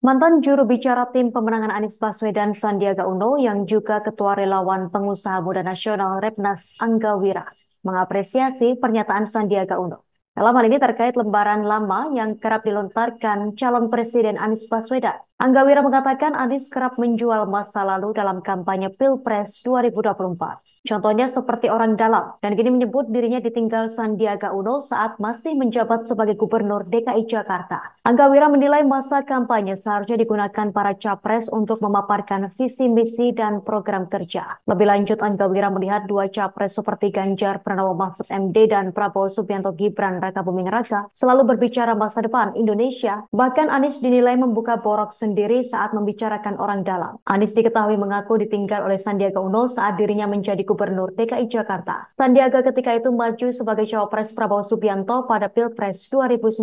Mantan juru bicara tim pemenangan Anies Baswedan Sandiaga Uno yang juga ketua relawan pengusaha muda nasional Repnas Anggawira mengapresiasi pernyataan Sandiaga Uno. Dalam hal ini terkait lembaran lama yang kerap dilontarkan calon presiden Anies Baswedan. Anggawira mengatakan Anies kerap menjual masa lalu dalam kampanye Pilpres 2024. Contohnya seperti orang dalam, dan kini menyebut dirinya ditinggal Sandiaga Uno saat masih menjabat sebagai gubernur DKI Jakarta. Anggawira menilai masa kampanye seharusnya digunakan para capres untuk memaparkan visi misi dan program kerja. Lebih lanjut, Anggawira melihat dua capres seperti Ganjar Pranowo Mahfud MD dan Prabowo Subianto Gibran Rakabuming Raka selalu berbicara masa depan Indonesia. Bahkan Anies dinilai membuka borok sendiri saat membicarakan orang dalam. Anies diketahui mengaku ditinggal oleh Sandiaga Uno saat dirinya menjadi gubernur DKI Jakarta. Sandiaga ketika itu maju sebagai cawapres Prabowo Subianto pada Pilpres 2019.